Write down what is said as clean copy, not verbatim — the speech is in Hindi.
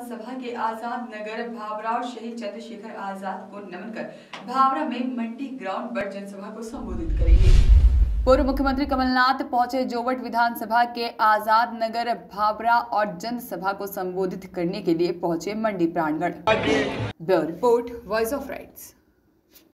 आजाद सभा के आजाद नगर भावरा और शहीद चंद्रशेखर आजाद को नमन कर भावरा में मंडी ग्राउंड पर जनसभा को संबोधित करेंगे। पूर्व मुख्यमंत्री कमलनाथ पहुंचे जोबट विधानसभा के आजाद नगर भावरा और जनसभा को संबोधित करने के लिए पहुंचे Mandi Prangarh. Bureau report, voice of rights.